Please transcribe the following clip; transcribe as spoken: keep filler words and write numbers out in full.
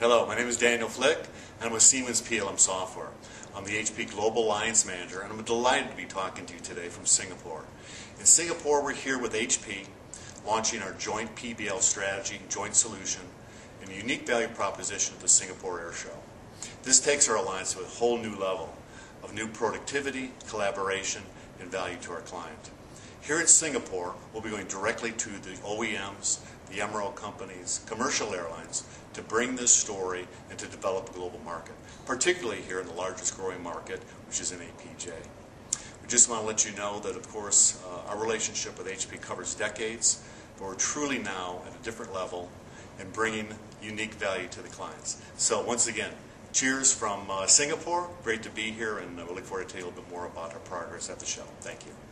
Hello, my name is Daniel Flick, and I'm with Siemens P L M Software. I'm the H P Global Alliance Manager, and I'm delighted to be talking to you today from Singapore. In Singapore, we're here with H P, launching our joint P B L strategy, joint solution, and a unique value proposition at the Singapore Airshow. This takes our alliance to a whole new level of new productivity, collaboration, and value to our client. Here in Singapore, we'll be going directly to the O E Ms, the M R O companies, commercial airlines, to bring this story and to develop a global market, particularly here in the largest growing market, which is in A P J. We just want to let you know that, of course, uh, our relationship with H P covers decades, but we're truly now at a different level and bringing unique value to the clients. So once again, cheers from uh, Singapore. Great to be here, and we look forward to telling you a little bit more about our progress at the show. Thank you.